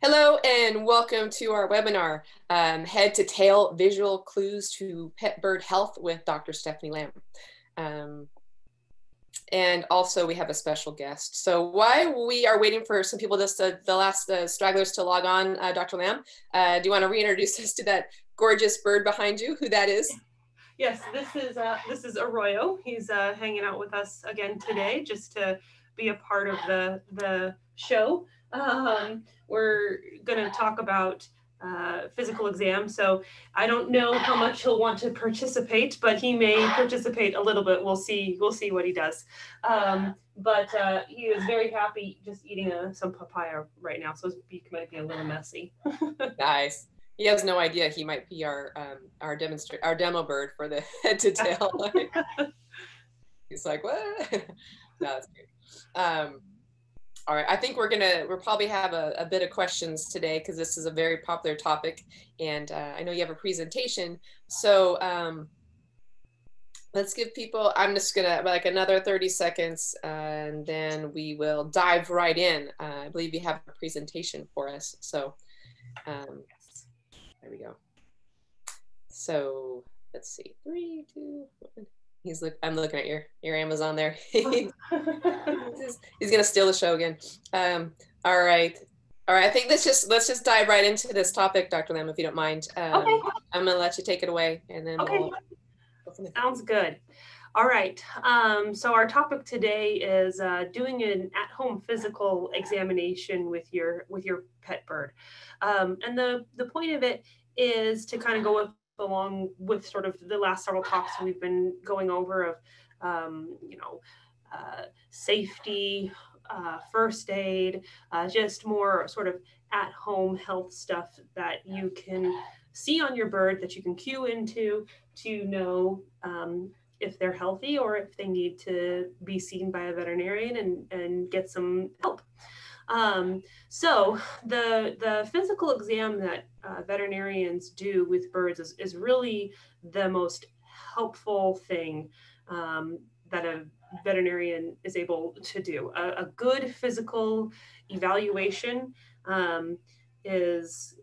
Hello and welcome to our webinar, Head to Tail Visual Clues to Pet Bird Health with Dr. Stephanie Lamb. And also we have a special guest. So while we are waiting for some people, just the last stragglers to log on, Dr. Lamb, do you want to reintroduce us to that gorgeous bird behind you, who that is? Yes, this is Arroyo. He's hanging out with us again today just to be a part of the show. We're going to talk about physical exam, so I don't know how much he'll want to participate, but he may participate a little bit. We'll see what he does. But he is very happy just eating some papaya right now, so he might be a little messy. Nice. He has no idea he might be our demo bird for the head to tail. He's like, what? No, that's good. All right, I think we'll probably have a bit of questions today because this is a very popular topic, and I know you have a presentation. So let's give people, I'm just gonna like another 30 seconds and then we will dive right in. I believe you have a presentation for us. So there we go. So let's see, 3, 2, 1. I'm looking at your Amazon there. He's gonna steal the show again. All right. I think let's just dive right into this topic, Dr. Lamb, if you don't mind. Okay. I'm gonna let you take it away, and then okay. We'll sounds good. All right. So our topic today is doing an at-home physical examination with your pet bird, and the point of it is to kind of go with. Along with sort of the last several talks we've been going over of, safety, first aid, just more sort of at-home health stuff that you can see on your bird that you can cue into to know if they're healthy or if they need to be seen by a veterinarian and get some help. So the physical exam that veterinarians do with birds is really the most helpful thing that a veterinarian is able to do. A good physical evaluation is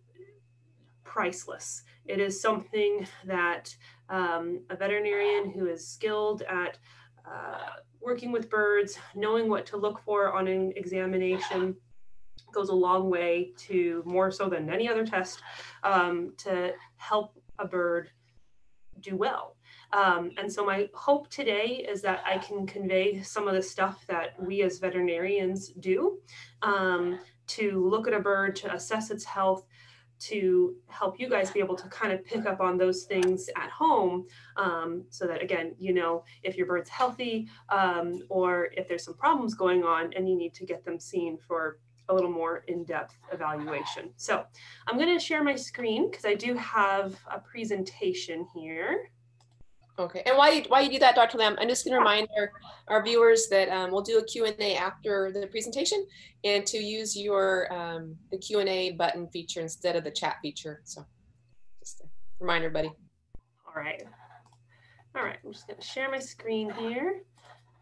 priceless. It is something that a veterinarian who is skilled at working with birds, knowing what to look for on an examination goes a long way to, more so than any other test, to help a bird do well. And so my hope today is that I can convey some of the stuff that we as veterinarians do to look at a bird, to assess its health, to help you guys be able to kind of pick up on those things at home so that, again, you know if your bird's healthy or if there's some problems going on and you need to get them seen for a little more in-depth evaluation. So I'm going to share my screen because I do have a presentation here. Okay, and while you do that, Dr. Lamb, I'm just going to remind our viewers that we'll do a Q&A after the presentation, and to use your the Q&A button feature instead of the chat feature. So, just a reminder, buddy. All right. I'm just going to share my screen here,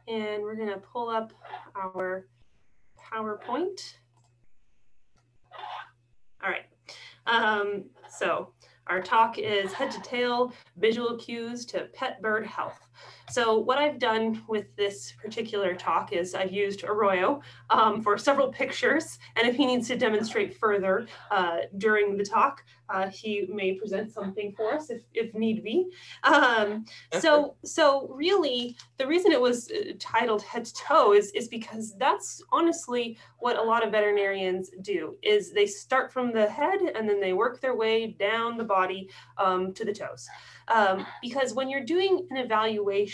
and we're going to pull up our PowerPoint. All right. So. Our talk is Head to Tail Visual Cues to Pet Bird Health. So what I've done with this particular talk is I've used Arroyo for several pictures, and if he needs to demonstrate further during the talk, he may present something for us if need be. So really, the reason it was titled Head to Toe is because that's honestly what a lot of veterinarians do, is they start from the head and then they work their way down the body to the toes. Because when you're doing an evaluation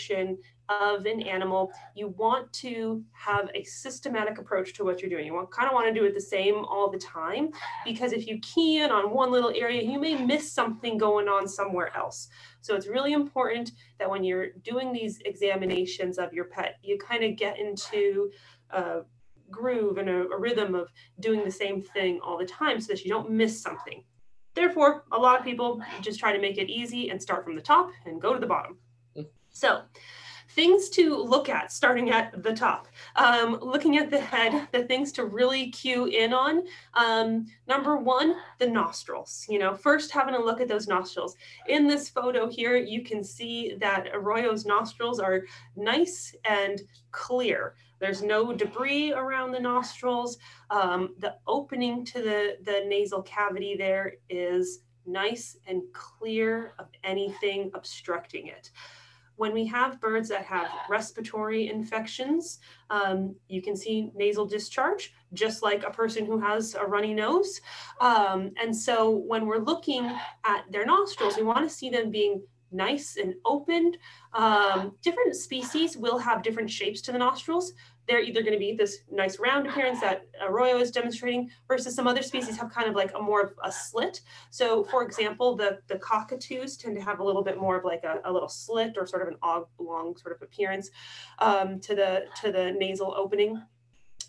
of an animal, you want to have a systematic approach to what you're doing. You kind of want to do it the same all the time, because if you key in on one little area, you may miss something going on somewhere else. So it's really important that when you're doing these examinations of your pet, you kind of get into a groove and a rhythm of doing the same thing all the time so that you don't miss something. Therefore, a lot of people just try to make it easy and start from the top and go to the bottom. So Things to look at, starting at the top, looking at the head, the things to really cue in on. Number one, the nostrils, first having a look at those nostrils. In this photo here, you can see that Arroyo's nostrils are nice and clear. There's no debris around the nostrils. The opening to the nasal cavity there is nice and clear of anything obstructing it. When we have birds that have respiratory infections, you can see nasal discharge, just like a person who has a runny nose. And so when we're looking at their nostrils, we want to see them being nice and opened. Different species will have different shapes to the nostrils. They're either going to be this nice round appearance that Arroyo is demonstrating, versus some other species have kind of like a more of a slit. So for example, the cockatoos tend to have a little bit more of like a little slit or sort of an oblong sort of appearance to the nasal opening.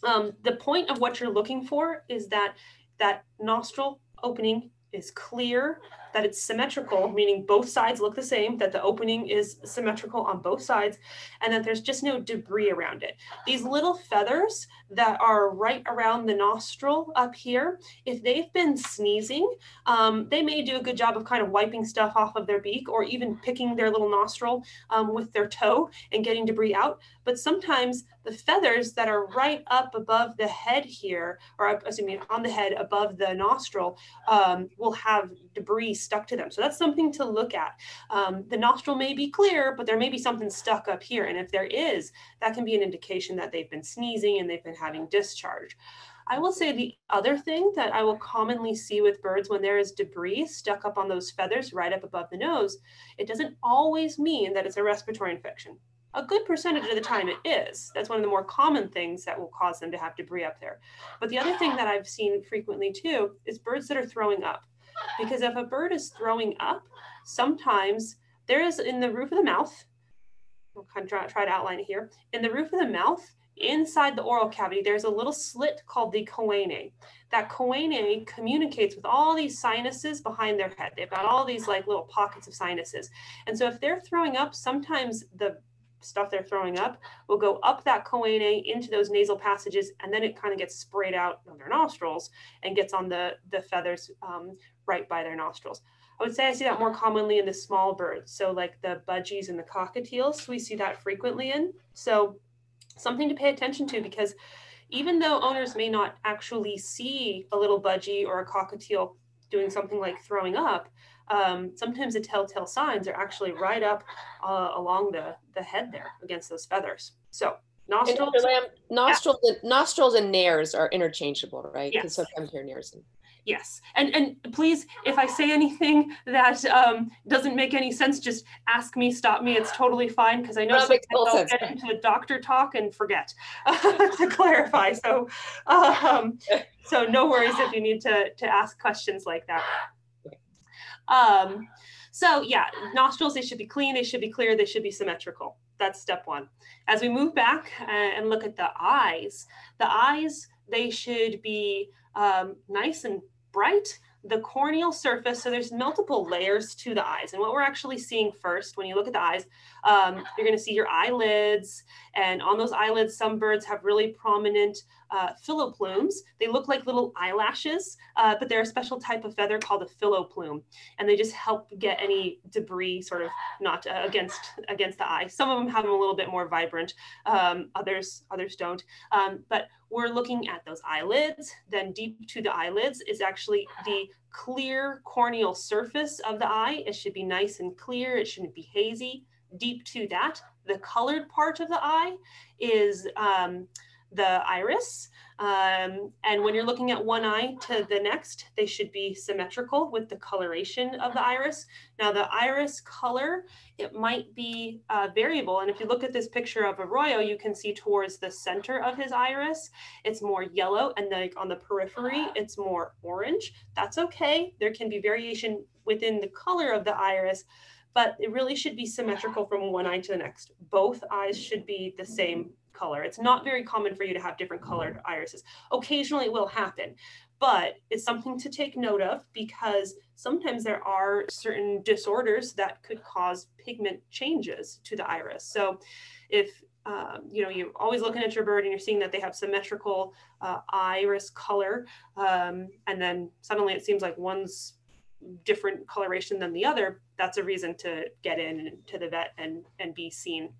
The point of what you're looking for is that that nostril opening is clear, that it's symmetrical, meaning both sides look the same, that the opening is symmetrical on both sides, and that there's just no debris around it. These little feathers that are right around the nostril up here, if they've been sneezing, they may do a good job of kind of wiping stuff off of their beak, or even picking their little nostril with their toe and getting debris out. But sometimes the feathers that are right up above the head here, or assuming on the head above the nostril, will have debris stuck to them. So that's something to look at. The nostril may be clear, but there may be something stuck up here. And if there is, that can be an indication that they've been sneezing and they've been having discharge. I will say the other thing that I will commonly see with birds when there is debris stuck up on those feathers right up above the nose, it doesn't always mean that it's a respiratory infection. A good percentage of the time it is. That's one of the more common things that will cause them to have debris up there. But the other thing that I've seen frequently too is birds that are throwing up. Because if a bird is throwing up, sometimes there is in the roof of the mouth, we'll kind of try to outline it here, in the roof of the mouth, inside the oral cavity, there's a little slit called the choanae. That choanae communicates with all these sinuses behind their head. They've got all these like little pockets of sinuses. And so if they're throwing up, sometimes the stuff they're throwing up will go up that choanae into those nasal passages, and then it kind of gets sprayed out of their nostrils and gets on the feathers right by their nostrils. I would say I see that more commonly in the small birds. So like the budgies and the cockatiels, we see that frequently in. So something to pay attention to, because even though owners may not actually see a little budgie or a cockatiel doing something like throwing up, sometimes the telltale signs are actually right up along the head there against those feathers. So nostrils, nostrils and nares are interchangeable, right? Because sometimes you're nares. Yes. And please, if I say anything that doesn't make any sense, just ask me, stop me. It's totally fine, because I know sometimes I'll get into a doctor talk and forget to clarify. So, so no worries if you need to ask questions like that. So yeah, nostrils, they should be clean, they should be clear, they should be symmetrical. That's step one. As we move back and look at the eyes, they should be nice and bright. The corneal surface, so there's multiple layers to the eyes. And what we're actually seeing first, when you look at the eyes, you're going to see your eyelids. And on those eyelids, some birds have really prominent philoplumes. They look like little eyelashes, but they're a special type of feather called a philoplume. And they just help get any debris sort of not against the eye. Some of them have them a little bit more vibrant, others don't. But we're looking at those eyelids. Then deep to the eyelids is actually the clear corneal surface of the eye. It should be nice and clear. It shouldn't be hazy. Deep to that, the colored part of the eye is the iris. And when you're looking at one eye to the next, they should be symmetrical with the coloration of the iris. Now the iris color, it might be variable. And if you look at this picture of Arroyo, you can see towards the center of his iris, it's more yellow, and like on the periphery, it's more orange. That's okay. There can be variation within the color of the iris, but it really should be symmetrical from one eye to the next. Both eyes should be the same color. It's not very common for you to have different colored irises. Occasionally it will happen, but it's something to take note of, because sometimes there are certain disorders that could cause pigment changes to the iris. So if you're always looking at your bird and you're seeing that they have symmetrical iris color, and then suddenly it seems like one's different coloration than the other, that's a reason to get in to the vet and be seen.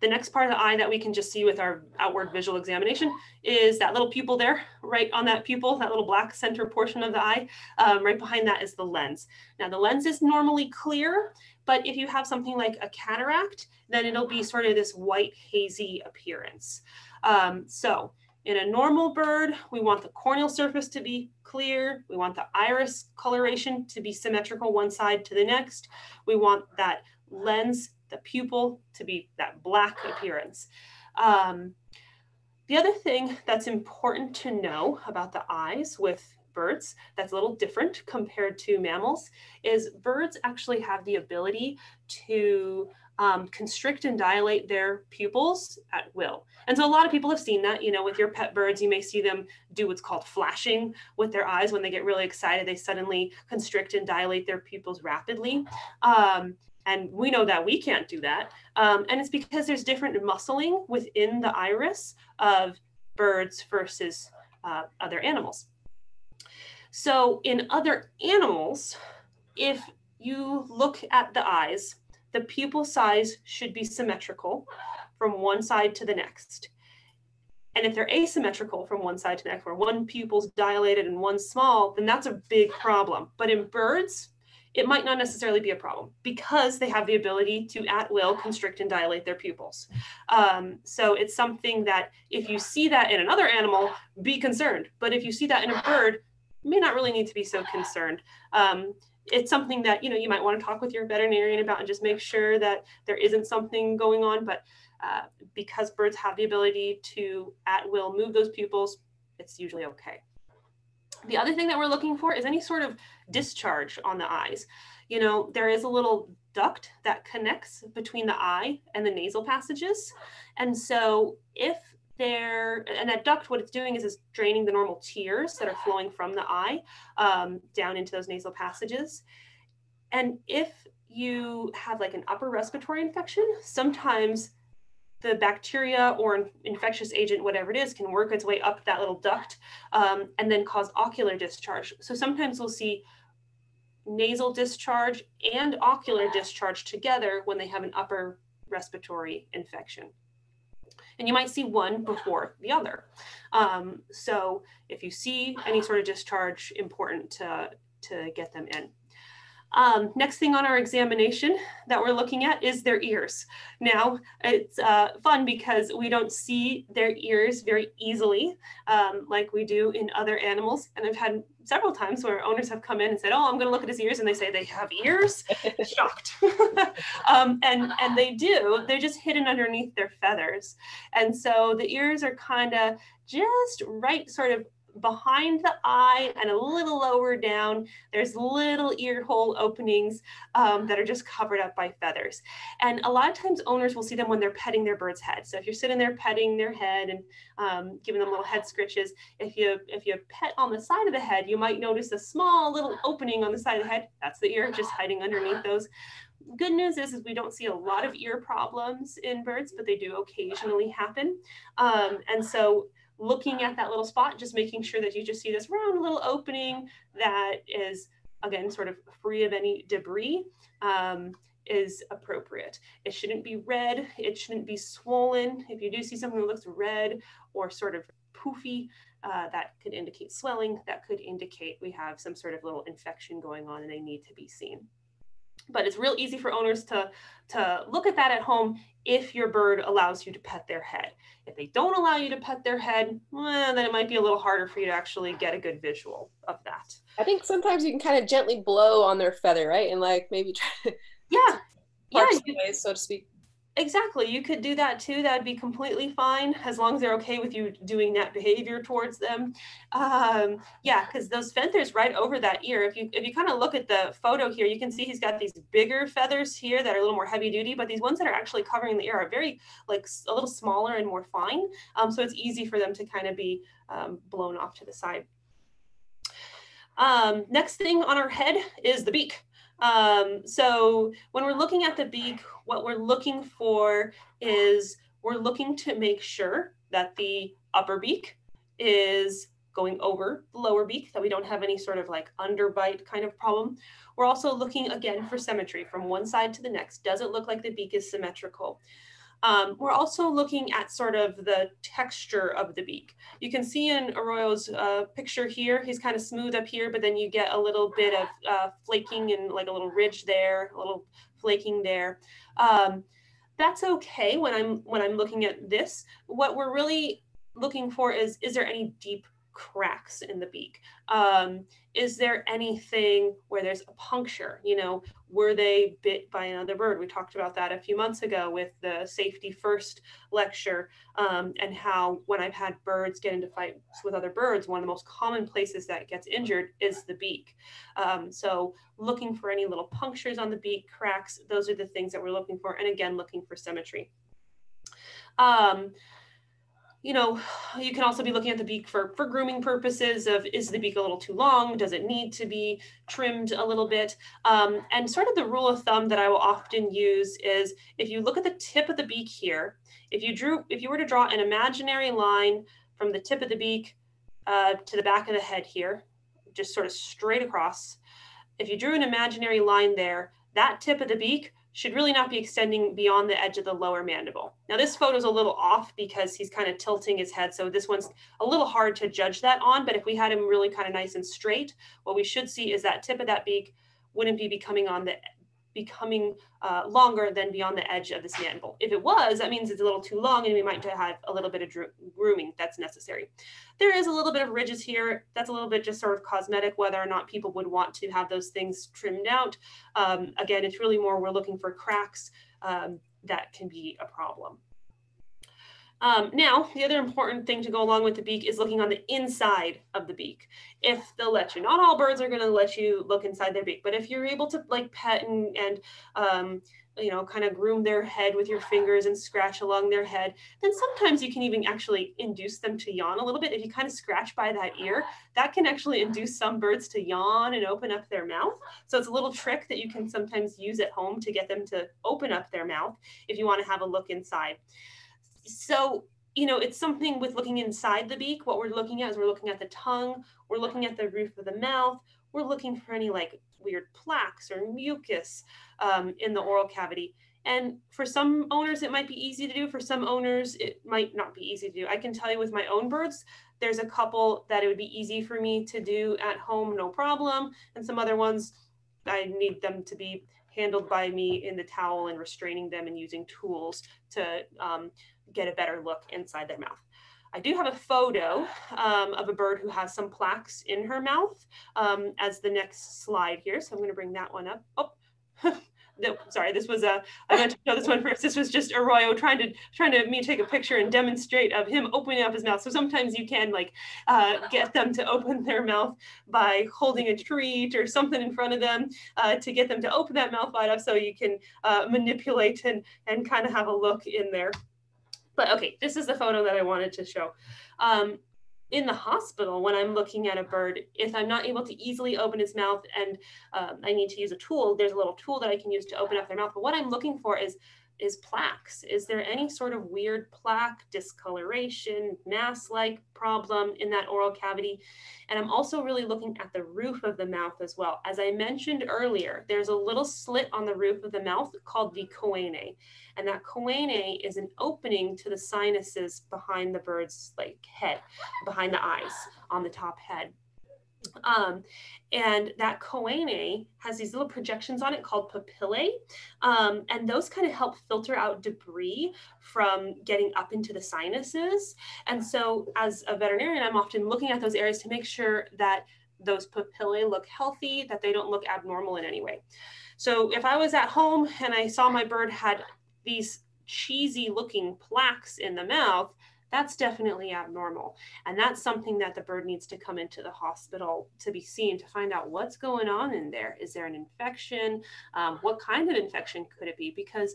The next part of the eye that we can just see with our outward visual examination is that little pupil there, right on that pupil, that little black center portion of the eye. Right behind that is the lens. Now the lens is normally clear, but if you have something like a cataract, then it'll be sort of this white hazy appearance. So in a normal bird, we want the corneal surface to be clear. We want the iris coloration to be symmetrical one side to the next. We want that lens, the pupil, to be that black appearance. The other thing that's important to know about the eyes with birds that's a little different compared to mammals is birds actually have the ability to constrict and dilate their pupils at will. And so a lot of people have seen that, you know, with your pet birds, you may see them do what's called flashing with their eyes. When they get really excited, they suddenly constrict and dilate their pupils rapidly. And we know that we can't do that. And it's because there's different muscling within the iris of birds versus other animals. So in other animals, if you look at the eyes, the pupil size should be symmetrical from one side to the next. And if they're asymmetrical from one side to the next, where one pupil's dilated and one's small, then that's a big problem. But in birds, it might not necessarily be a problem because they have the ability to at will constrict and dilate their pupils. So it's something that if you see that in another animal, be concerned. But if you see that in a bird, you may not really need to be so concerned. It's something that, you know, you might want to talk with your veterinarian about and just make sure that there isn't something going on. But because birds have the ability to at will move those pupils, it's usually okay. The other thing that we're looking for is any sort of discharge on the eyes. You know, there is a little duct that connects between the eye and the nasal passages. And so if there, and that duct, what it's doing is it's draining the normal tears that are flowing from the eye down into those nasal passages. And if you have like an upper respiratory infection, sometimes the bacteria or infectious agent, whatever it is, can work its way up that little duct and then cause ocular discharge. So sometimes we'll see nasal discharge and ocular discharge together when they have an upper respiratory infection. And you might see one before the other. So if you see any sort of discharge, important to get them in. Next thing on our examination that we're looking at is their ears. Now, it's fun because we don't see their ears very easily like we do in other animals. And I've had several times where owners have come in and said, oh, I'm going to look at his ears. And they say they have ears. Shocked. And they do. They're just hidden underneath their feathers. And so the ears are kind of just right sort of behind the eye and a little lower down. There's little ear hole openings that are just covered up by feathers. And a lot of times owners will see them when they're petting their bird's head. So if you're sitting there petting their head and giving them little head scritches, if you pet on the side of the head, you might notice a small little opening on the side of the head. That's the ear just hiding underneath those. Good news is we don't see a lot of ear problems in birds, but they do occasionally happen. And so looking at that little spot, just making sure that you just see this round little opening that is, again, sort of free of any debris, is appropriate. It shouldn't be red. It shouldn't be swollen. If you do see something that looks red or sort of poofy, that could indicate swelling. That could indicate we have some sort of little infection going on and they need to be seen. But it's real easy for owners to look at that at home if your bird allows you to pet their head. If they don't allow you to pet their head, well, then it might be a little harder for you to actually get a good visual of that. I think sometimes you can kind of gently blow on their feather, right? And like maybe try to away, so to speak. Exactly. You could do that too. That'd be completely fine as long as they're okay with you doing that behavior towards them. Yeah, because those feathers right over that ear. If you kind of look at the photo here, you can see he's got these bigger feathers here that are a little more heavy duty, but these ones that are actually covering the ear are very like a little smaller and more fine. So it's easy for them to kind of be blown off to the side. Next thing on our head is the beak. So when we're looking at the beak, what we're looking for is we're looking to make sure that the upper beak is going over the lower beak, that we don't have any sort of like underbite kind of problem. We're also looking again for symmetry from one side to the next. Does it look like the beak is symmetrical? We're also looking at sort of the texture of the beak. You can see in Arroyo's picture here, he's kind of smooth up here, but then you get a little bit of flaking and like a little ridge there, a little flaking there. That's okay when I'm looking at this. What we're really looking for is there any deep cracks in the beak? Is there anything where there's a puncture? You know, were they bit by another bird? We talked about that a few months ago with the Safety First lecture, and how when I've had birds get into fights with other birds, one of the most common places that gets injured is the beak. So looking for any little punctures on the beak, cracks, those are the things that we're looking for. And again, looking for symmetry. You know, you can also be looking at the beak for grooming purposes of, is the beak a little too long? Does it need to be trimmed a little bit? And sort of the rule of thumb that I will often use is, if you look at the tip of the beak here, if you were to draw an imaginary line from the tip of the beak to the back of the head here, just sort of straight across, if you drew an imaginary line there, that tip of the beak should really not be extending beyond the edge of the lower mandible. Now this photo is a little off because he's kind of tilting his head, so this one's a little hard to judge that on, but if we had him really kind of nice and straight, what we should see is that tip of that beak wouldn't be becoming longer than beyond the edge of this mandible. If it was, that means it's a little too long and we might have a little bit of grooming that's necessary. There is a little bit of ridges here. That's a little bit just sort of cosmetic, whether or not people would want to have those things trimmed out. Again, it's really more we're looking for cracks that can be a problem. Now, the other important thing to go along with the beak is looking on the inside of the beak, if they'll let you. Not all birds are going to let you look inside their beak, but if you're able to like pet and you know, kind of groom their head with your fingers and scratch along their head, then sometimes you can even actually induce them to yawn a little bit. If you kind of scratch by that ear, that can actually induce some birds to yawn and open up their mouth. So it's a little trick that you can sometimes use at home to get them to open up their mouth if you want to have a look inside. So, you know, it's something with looking inside the beak. What we're looking at is we're looking at the tongue, we're looking at the roof of the mouth, we're looking for any like weird plaques or mucus in the oral cavity. And for some owners, it might be easy to do. For some owners, it might not be easy to do. I can tell you with my own birds, there's a couple that it would be easy for me to do at home, no problem. And some other ones, I need them to be handled by me in the towel and restraining them and using tools to get a better look inside their mouth. I do have a photo of a bird who has some plaques in her mouth as the next slide here. So I'm going to bring that one up. Oh, no, sorry, this was a, I meant to show this one first. This was just Arroyo trying to me take a picture and demonstrate of him opening up his mouth. So sometimes you can like get them to open their mouth by holding a treat or something in front of them to get them to open that mouth wide up, so you can manipulate and kind of have a look in there. But okay, this is the photo that I wanted to show. In the hospital, when I'm looking at a bird, if I'm not able to easily open its mouth and I need to use a tool, there's a little tool that I can use to open up their mouth. But what I'm looking for is plaques. Is there any sort of weird plaque, discoloration, mass-like problem in that oral cavity? And I'm also really looking at the roof of the mouth as well. As I mentioned earlier, there's a little slit on the roof of the mouth called the choanae. And that choanae is an opening to the sinuses behind the bird's like head, behind the eyes, on the top head. And that choanae has these little projections on it called papillae, and those kind of help filter out debris from getting up into the sinuses. And so as a veterinarian, I'm often looking at those areas to make sure that those papillae look healthy, that they don't look abnormal in any way. So if I was at home and I saw my bird had these cheesy looking plaques in the mouth, that's definitely abnormal. And that's something that the bird needs to come into the hospital to be seen to find out what's going on in there. Is there an infection? What kind of infection could it be? Because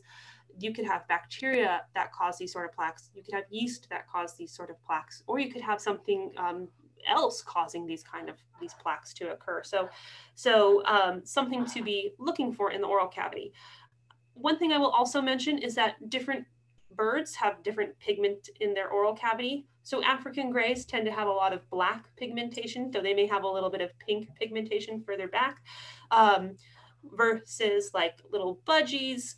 you could have bacteria that cause these sort of plaques. You could have yeast that cause these sort of plaques, or you could have something else causing these kind of these plaques to occur. So something to be looking for in the oral cavity. One thing I will also mention is that different birds have different pigment in their oral cavity. So African grays tend to have a lot of black pigmentation, though they may have a little bit of pink pigmentation further back, versus like little budgies,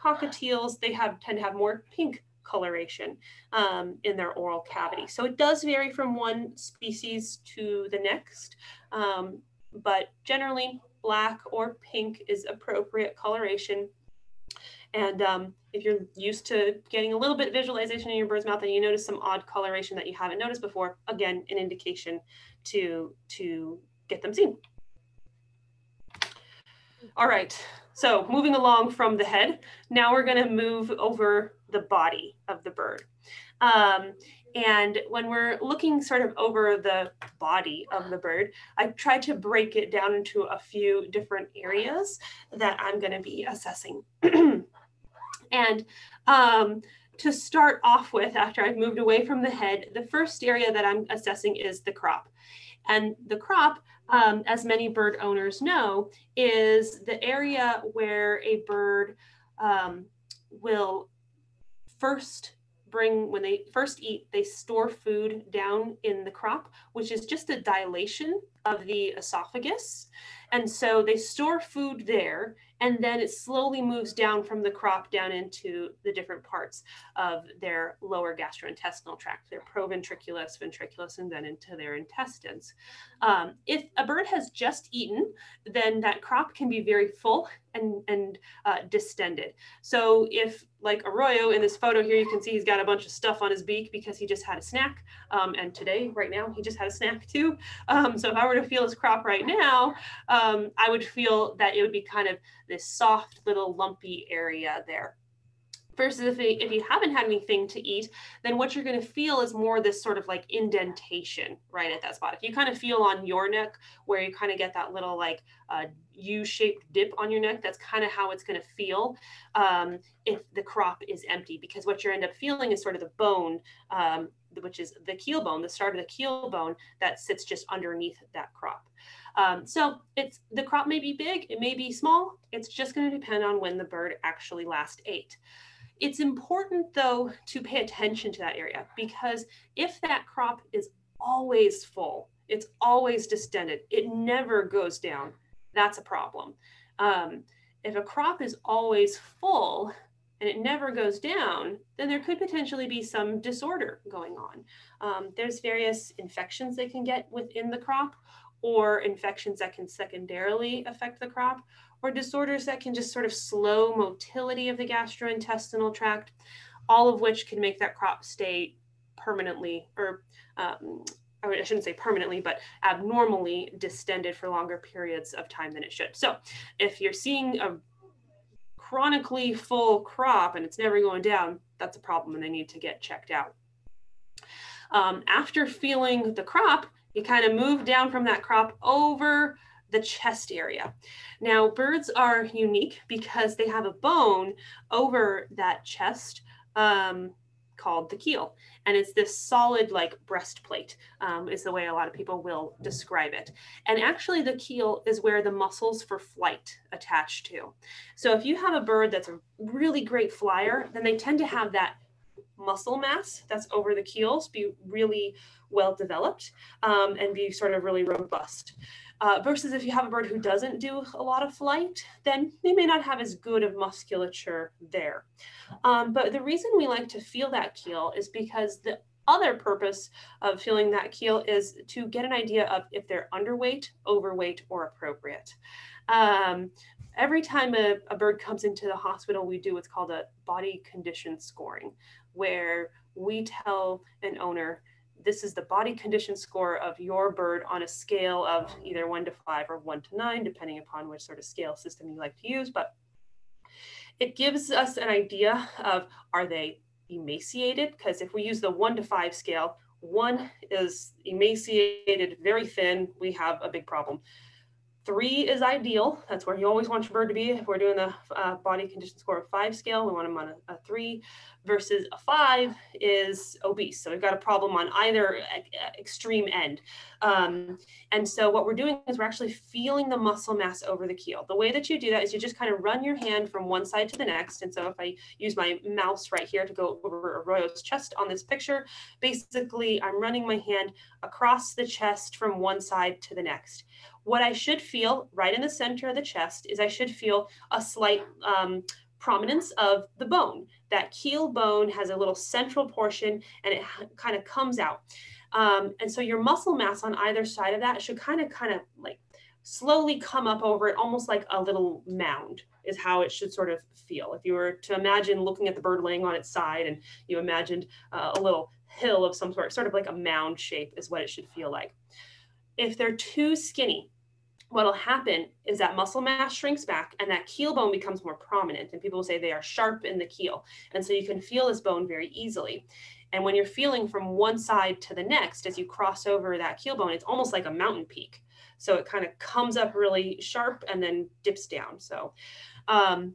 cockatiels, they tend to have more pink coloration in their oral cavity. So it does vary from one species to the next, but generally black or pink is appropriate coloration. And if you're used to getting a little bit of visualization in your bird's mouth and you notice some odd coloration that you haven't noticed before, again, an indication to get them seen. All right, so moving along from the head, now we're gonna move over the body of the bird. And when we're looking sort of over the body of the bird, I tried to break it down into a few different areas that I'm gonna be assessing. And to start off with, after I've moved away from the head, the first area that I'm assessing is the crop. And the crop, as many bird owners know, is the area where a bird will first bring, when they first eat, they store food down in the crop, which is just a dilation of the esophagus. And so they store food there, and then it slowly moves down from the crop down into the different parts of their lower gastrointestinal tract, their proventriculus, ventriculus, and then into their intestines. If a bird has just eaten, then that crop can be very full and distended. So if, like Arroyo in this photo here, you can see he's got a bunch of stuff on his beak because he just had a snack. And today, right now, he just had a snack too. So if I were to feel his crop right now, I would feel that it would be kind of this soft little lumpy area there. Versus if you haven't had anything to eat, then what you're going to feel is more this sort of like indentation right at that spot. If you kind of feel on your neck where you kind of get that little like U-shaped dip on your neck, that's kind of how it's going to feel if the crop is empty, because what you end up feeling is sort of the bone, which is the keel bone, the start of the keel bone that sits just underneath that crop. So it's, the crop may be big, it may be small, it's just going to depend on when the bird actually last ate. It's important, though, to pay attention to that area, because if that crop is always full, it's always distended, it never goes down, that's a problem. If a crop is always full and it never goes down, then there could potentially be some disorder going on. There's various infections they can get within the crop, or infections that can secondarily affect the crop, or disorders that can just sort of slow motility of the gastrointestinal tract, all of which can make that crop stay permanently, or I shouldn't say permanently, but abnormally distended for longer periods of time than it should. So if you're seeing a chronically full crop and it's never going down, that's a problem and they need to get checked out. After feeling the crop, you kind of move down from that crop over the chest area. Now, birds are unique because they have a bone over that chest called the keel. And it's this solid like breastplate is the way a lot of people will describe it. And actually the keel is where the muscles for flight attach to. So if you have a bird that's a really great flyer, then they tend to have that muscle mass that's over the keels be really well developed and be sort of really robust. Versus if you have a bird who doesn't do a lot of flight, then they may not have as good of musculature there. But the reason we like to feel that keel is because the other purpose of feeling that keel is to get an idea of if they're underweight, overweight, or appropriate. Every time a bird comes into the hospital, we do what's called a body condition scoring, where we tell an owner, this is the body condition score of your bird on a scale of either 1 to 5 or 1 to 9, depending upon which sort of scale system you like to use. But it gives us an idea of, are they emaciated? Because if we use the 1 to 5 scale, 1 is emaciated, very thin, we have a big problem. 3 is ideal. That's where you always want your bird to be. If we're doing the body condition score of 5 scale, we want them on a 3 versus a 5 is obese. So we've got a problem on either extreme end. And so what we're doing is we're actually feeling the muscle mass over the keel. The way that you do that is you just kind of run your hand from one side to the next. And so if I use my mouse right here to go over Arroyo's chest on this picture, basically I'm running my hand across the chest from one side to the next. What I should feel right in the center of the chest is I should feel a slight prominence of the bone. That keel bone has a little central portion and it kind of comes out. And so your muscle mass on either side of that should kind of like slowly come up over it, almost like a little mound is how it should sort of feel. If you were to imagine looking at the bird laying on its side and you imagined a little hill of some sort, sort of like a mound shape is what it should feel like. If they're too skinny, what'll happen is that muscle mass shrinks back and that keel bone becomes more prominent, and people will say they are sharp in the keel. And so you can feel this bone very easily. And when you're feeling from one side to the next, as you cross over that keel bone, it's almost like a mountain peak. So it kind of comes up really sharp and then dips down. So on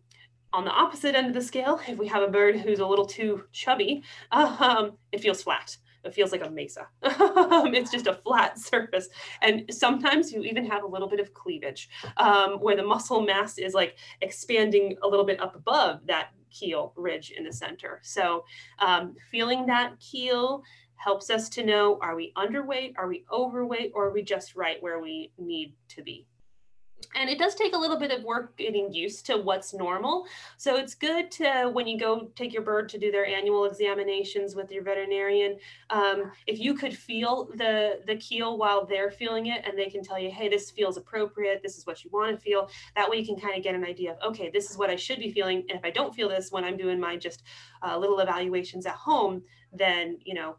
the opposite end of the scale, if we have a bird who's a little too chubby, it feels flat. It feels like a mesa. It's just a flat surface. And sometimes you even have a little bit of cleavage where the muscle mass is like expanding a little bit up above that keel ridge in the center. So feeling that keel helps us to know, are we underweight, are we overweight, or are we just right where we need to be? And it does take a little bit of work getting used to what's normal. So it's good to, when you go take your bird to do their annual examinations with your veterinarian, if you could feel the keel while they're feeling it and they can tell you, hey, this feels appropriate, this is what you want to feel. That way you can kind of get an idea of, okay, this is what I should be feeling. And if I don't feel this when I'm doing my just little evaluations at home, then, you know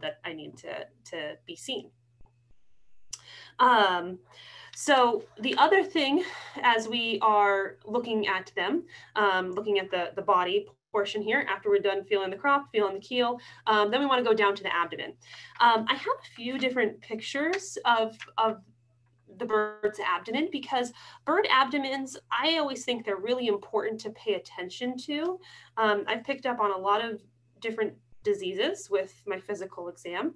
that I need to be seen. So the other thing, as we are looking at them, looking at the body portion here, after we're done feeling the crop, feeling the keel, then we want to go down to the abdomen. I have a few different pictures of the bird's abdomen, because bird abdomens, I always think they're really important to pay attention to. I've picked up on a lot of different diseases with my physical exam,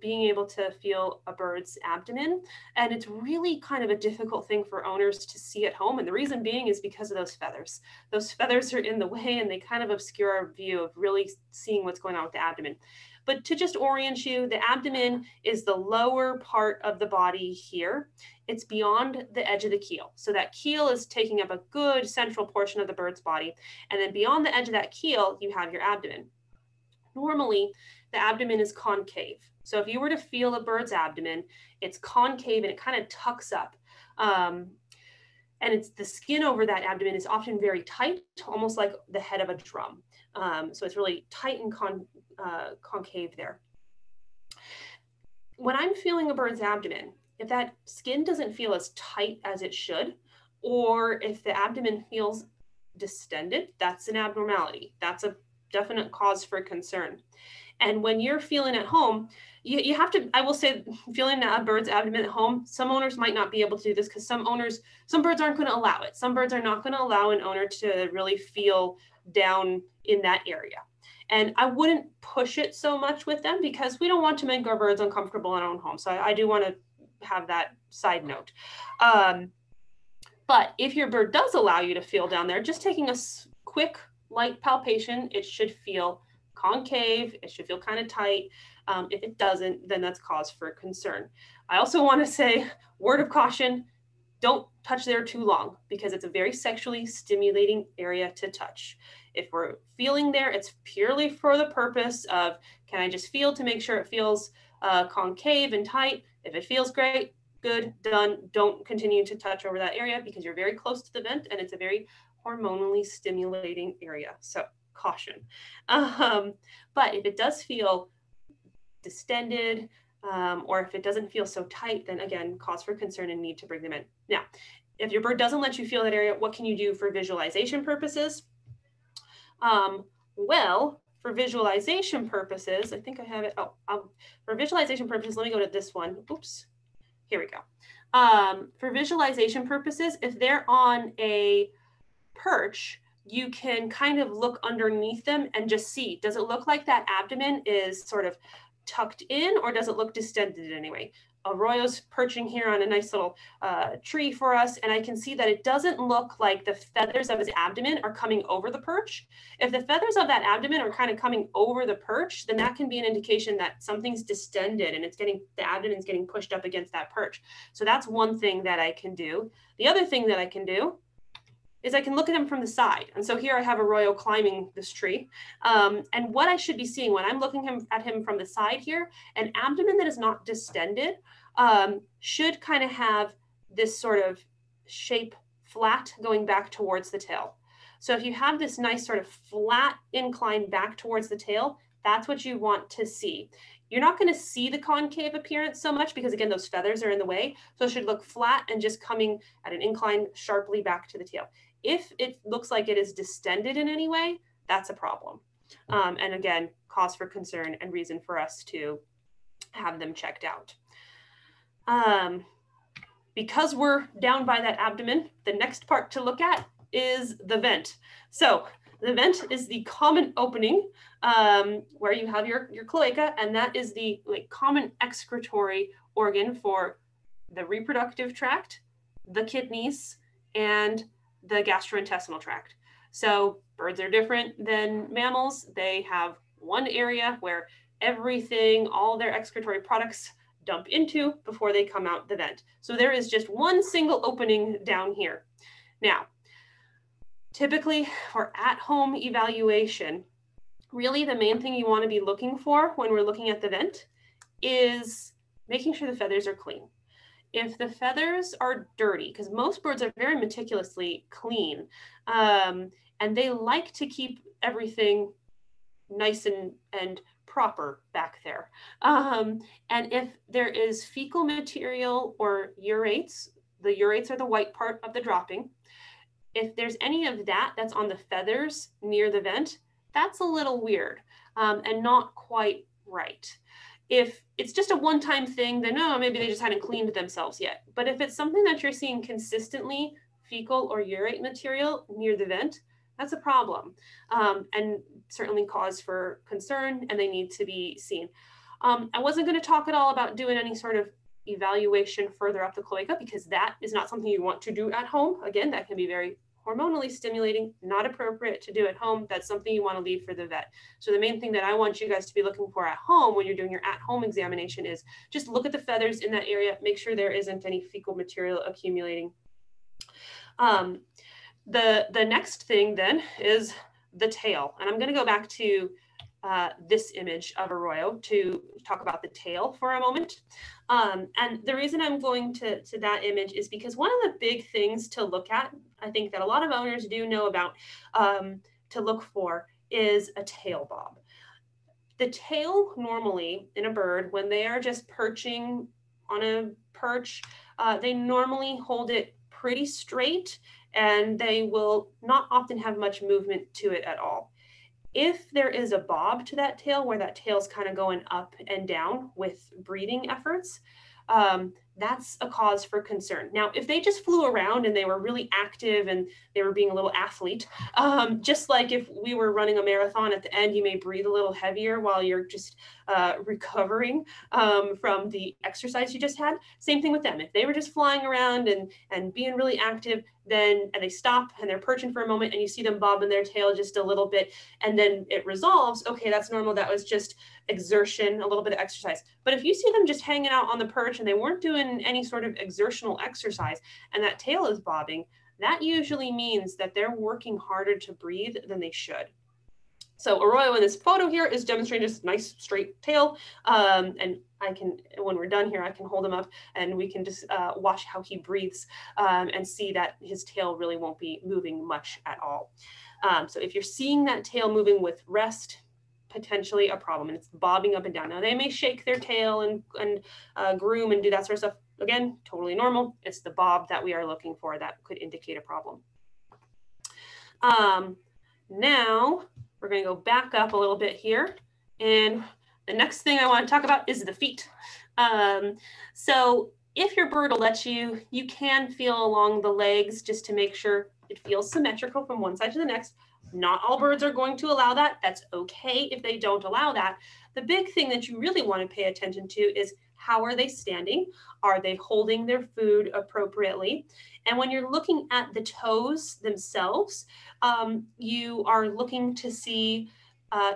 being able to feel a bird's abdomen. And it's really kind of a difficult thing for owners to see at home. And the reason being is because of those feathers. Those feathers are in the way and they kind of obscure our view of really seeing what's going on with the abdomen. But to just orient you, the abdomen is the lower part of the body here. It's beyond the edge of the keel. So that keel is taking up a good central portion of the bird's body. And then beyond the edge of that keel, you have your abdomen. Normally, the abdomen is concave. So if you were to feel a bird's abdomen, it's concave and it kind of tucks up. And it's the skin over that abdomen is often very tight, almost like the head of a drum. So it's really tight and concave there. When I'm feeling a bird's abdomen, if that skin doesn't feel as tight as it should, or if the abdomen feels distended, that's an abnormality. That's a definite cause for concern. And when you're feeling at home, you have to, I will say, feeling a bird's abdomen at home, some owners might not be able to do this because some birds aren't going to allow it. Some birds are not going to allow an owner to really feel down in that area. And I wouldn't push it so much with them because we don't want to make our birds uncomfortable in our own home. So I do want to have that side note. But if your bird does allow you to feel down there, just taking a quick light palpation, it should feel concave, it should feel kind of tight. If it doesn't, then that's cause for concern. I also want to say, word of caution, don't touch there too long because it's a very sexually stimulating area to touch. If we're feeling there, it's purely for the purpose of, can I just feel to make sure it feels concave and tight? If it feels great, good, done. Don't continue to touch over that area because you're very close to the vent and it's a very hormonally stimulating area, so caution. But if it does feel distended, or if it doesn't feel so tight, then again, cause for concern and need to bring them in. Now, if your bird doesn't let you feel that area, what can you do for visualization purposes? Well, for visualization purposes, I think I have it, for visualization purposes, let me go to this one, oops. here we go. For visualization purposes, if they're on a perch, you can kind of look underneath them and just see, does it look like that abdomen is sort of tucked in, or does it look distended in any way? Arroyo's perching here on a nice little tree for us, and I can see that it doesn't look like the feathers of his abdomen are coming over the perch. If the feathers of that abdomen are kind of coming over the perch, then that can be an indication that something's distended and it's getting, the abdomen's getting pushed up against that perch. So that's one thing that I can do. The other thing that I can do is I can look at them from the side. And so here I have Arroyo climbing this tree. And what I should be seeing when I'm looking at him from the side here, an abdomen that is not distended should kind of have this sort of shape flat going back towards the tail. So if you have this nice sort of flat incline back towards the tail, that's what you want to see. You're not going to see the concave appearance so much because, again, those feathers are in the way. So it should look flat and just coming at an incline sharply back to the tail. If it looks like it is distended in any way, that's a problem. And again, cause for concern and reason for us to have them checked out. Because we're down by that abdomen, the next part to look at is the vent. So the vent is the common opening where you have your cloaca, and that is the common excretory organ for the reproductive tract, the kidneys, and the gastrointestinal tract. So birds are different than mammals. They have one area where everything, all their excretory products dump into before they come out the vent. So there is just one single opening down here. Now, typically for at-home evaluation, really the main thing you want to be looking for when we're looking at the vent is making sure the feathers are clean. If the feathers are dirty, because most birds are very meticulously clean, and they like to keep everything nice and proper back there. And if there is fecal material or urates, the urates are the white part of the dropping. If there's any of that that's on the feathers near the vent, that's a little weird and not quite right. If it's just a one-time thing, then no, maybe they just hadn't cleaned themselves yet. But if it's something that you're seeing consistently, fecal or urate material near the vent, that's a problem and certainly cause for concern, and they need to be seen. I wasn't going to talk at all about doing any sort of evaluation further up the cloaca because that is not something you want to do at home. Again, that can be very hormonally stimulating, not appropriate to do at home. That's something you want to leave for the vet. So the main thing that I want you guys to be looking for at home when you're doing your at-home examination is just look at the feathers in that area, make sure there isn't any fecal material accumulating. The next thing then is the tail. And I'm going to go back to this image of Arroyo to talk about the tail for a moment. And the reason I'm going to that image is because one of the big things to look at, I think that a lot of owners do know about, to look for is a tail bob. The tail normally in a bird, when they are just perching on a perch, they normally hold it pretty straight and they will not often have much movement to it at all. If there is a bob to that tail where that tail's kind of going up and down with breathing efforts, that's a cause for concern. Now, if they just flew around and they were really active and they were being a little athlete, just like if we were running a marathon at the end, you may breathe a little heavier while you're just recovering from the exercise you just had. Same thing with them. If they were just flying around and being really active, then and they stop and they're perching for a moment and you see them bobbing their tail just a little bit and then it resolves, okay, that's normal. That was just exertion, a little bit of exercise. But if you see them just hanging out on the perch and they weren't doing any sort of exertional exercise and that tail is bobbing, that usually means that they're working harder to breathe than they should. So Arroyo in this photo here is demonstrating this nice straight tail. And I can, when we're done here, I can hold him up and we can just watch how he breathes and see that his tail really won't be moving much at all. So if you're seeing that tail moving with rest, potentially a problem, and it's bobbing up and down. Now they may shake their tail and groom and do that sort of stuff. Again, totally normal. It's the bob that we are looking for that could indicate a problem. Now we're going to go back up a little bit here, and the next thing I want to talk about is the feet. So If your bird will let you, you can feel along the legs just to make sure it feels symmetrical from one side to the next. Not all birds are going to allow that. That's okay if they don't allow that. The big thing that you really want to pay attention to is how are they standing? Are they holding their food appropriately? And when you're looking at the toes themselves, you are looking to see,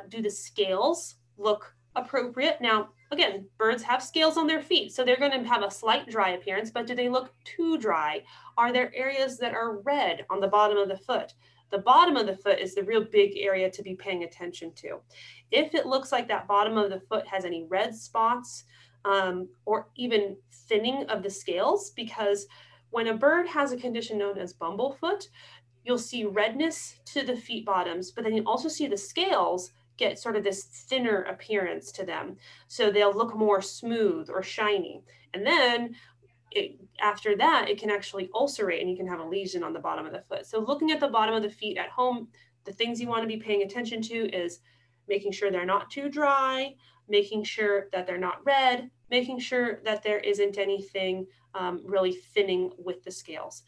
do the scales look appropriate? Now, again, birds have scales on their feet, so they're going to have a slight dry appearance, but do they look too dry? Are there areas that are red on the bottom of the foot? The bottom of the foot is the real big area to be paying attention to. If it looks like that bottom of the foot has any red spots, or even thinning of the scales, because when a bird has a condition known as bumblefoot, you'll see redness to the feet bottoms, but then you also see the scales get sort of this thinner appearance to them. So they'll look more smooth or shiny. And then after that, it can actually ulcerate and you can have a lesion on the bottom of the foot. So looking at the bottom of the feet at home, the things you want to be paying attention to is making sure they're not too dry, making sure that they're not red, making sure that there isn't anything really thinning with the scales.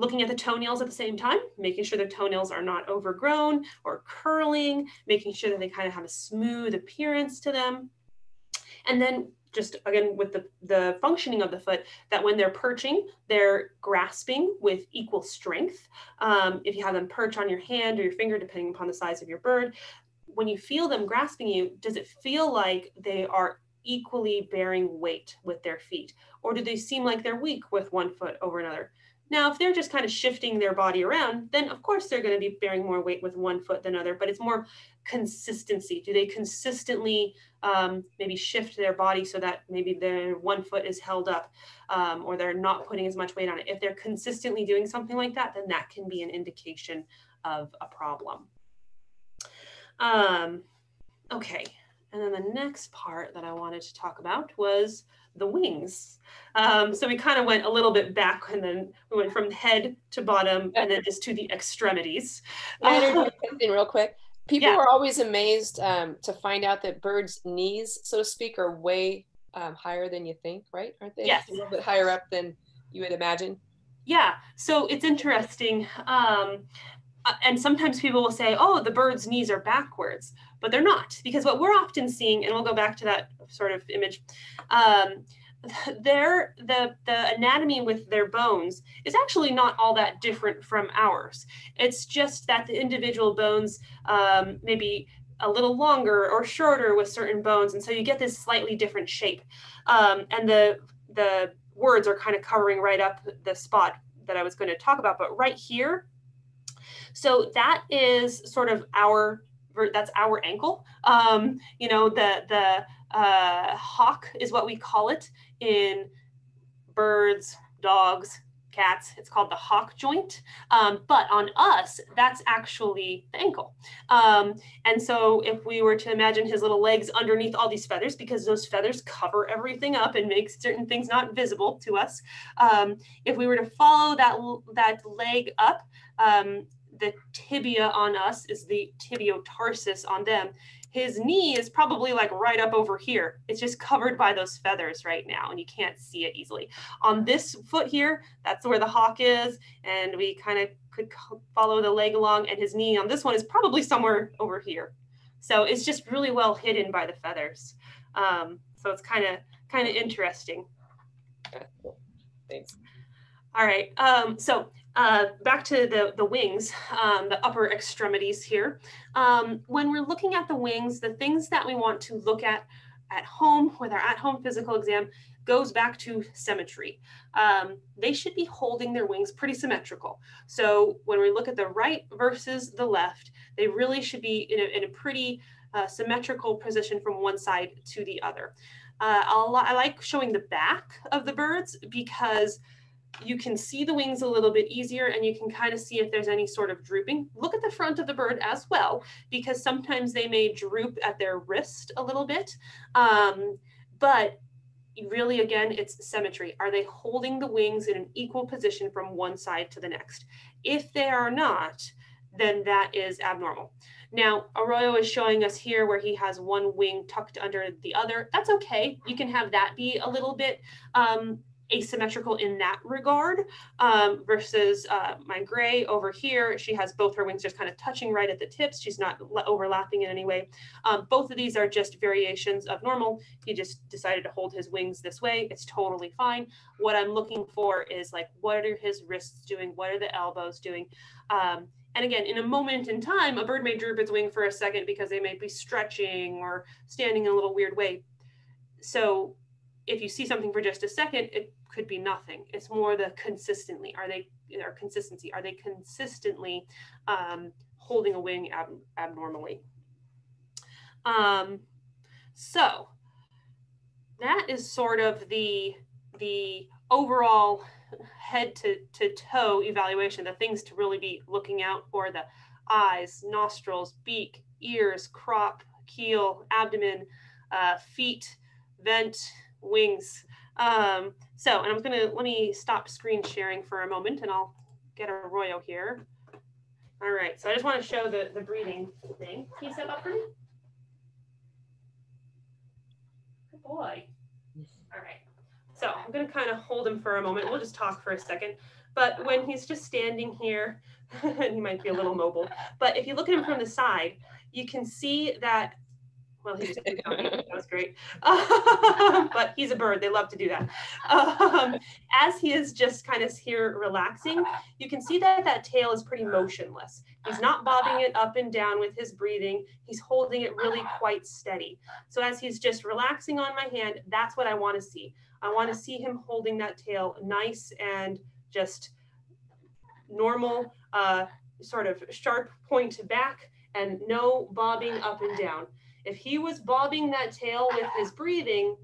Looking at the toenails at the same time, making sure the toenails are not overgrown or curling, making sure that they kind of have a smooth appearance to them. And then just again, with the functioning of the foot, that when they're perching, they're grasping with equal strength. If you have them perch on your hand or your finger, depending upon the size of your bird, when you feel them grasping you, does it feel like they are equally bearing weight with their feet? Or do they seem like they're weak with one foot over another? Now, if they're just kind of shifting their body around, then of course they're going to be bearing more weight with one foot than another, but it's more consistency. Do they consistently maybe shift their body so that maybe their one foot is held up or they're not putting as much weight on it? If they're consistently doing something like that, then that can be an indication of a problem. Okay. And then the next part that I wanted to talk about was the wings. So we kind of went a little bit back and then we went from head to bottom and then just to the extremities. I interject something real quick. People are always amazed to find out that birds' knees, so to speak, are way higher than you think, right? Aren't they? Yes. A little bit higher up than you would imagine. Yeah, so it's interesting. And sometimes people will say, oh, the bird's knees are backwards, but they're not, because what we're often seeing, and we'll go back to that sort of image, the anatomy with their bones is actually not all that different from ours. It's just that the individual bones may be a little longer or shorter with certain bones, and so you get this slightly different shape. And the words are kind of covering right up the spot that I was going to talk about, but right here. So that is sort of that's our ankle. You know, the hock is what we call it in birds, dogs, cats. It's called the hock joint. But on us, that's actually the ankle. And so if we were to imagine his little legs underneath all these feathers, because those feathers cover everything up and make certain things not visible to us. If we were to follow that leg up, the tibia on us is the tibiotarsus on them. His knee is probably like right up over here. It's just covered by those feathers right now and you can't see it easily. On this foot here, that's where the hock is, and we kind of could follow the leg along, and his knee on this one is probably somewhere over here. So it's just really well hidden by the feathers. So it's kind of interesting. Thanks. All right, so back to the wings, the upper extremities here. When we're looking at the wings, the things that we want to look at home with our at-home physical exam goes back to symmetry. They should be holding their wings pretty symmetrical. So when we look at the right versus the left, they really should be in a pretty symmetrical position from one side to the other. I like showing the back of the birds because you can see the wings a little bit easier and you can kind of see if there's any sort of drooping. Look at the front of the bird as well, because sometimes they may droop at their wrist a little bit. But really, again, it's symmetry. Are they holding the wings in an equal position from one side to the next? If they are not, then that is abnormal. Now, Arroyo is showing us here where he has one wing tucked under the other. That's okay. You can have that be a little bit asymmetrical in that regard versus my gray over here. She has both her wings just kind of touching right at the tips. She's not overlapping in any way. Both of these are just variations of normal. He just decided to hold his wings this way. It's totally fine. What I'm looking for is like, what are his wrists doing? What are the elbows doing? And again, in a moment in time, a bird may droop its wing for a second because they may be stretching or standing in a little weird way. So if you see something for just a second, it could be nothing. It's more the consistently. Are they consistently holding a wing abnormally? So that is sort of the overall head to toe evaluation, the things to really be looking out for: the eyes, nostrils, beak, ears, crop, keel, abdomen, feet, vent, wings. So, and let me stop screen sharing for a moment and I'll get Arroyo here. All right, so I just want to show the breathing thing. Can you step up for me? Good boy. All right, so I'm going to kind of hold him for a moment. We'll just talk for a second. But when he's just standing here, and he might be a little mobile, but if you look at him from the side, you can see that. Well, he just kept talking. That was great. But he's a bird. They love to do that. As he is just kind of here relaxing, you can see that that tail is pretty motionless. He's not bobbing it up and down with his breathing. He's holding it really quite steady. So as he's just relaxing on my hand, that's what I want to see. I want to see him holding that tail nice and just normal, sort of sharp point back and no bobbing up and down. If he was bobbing that tail with his breathing,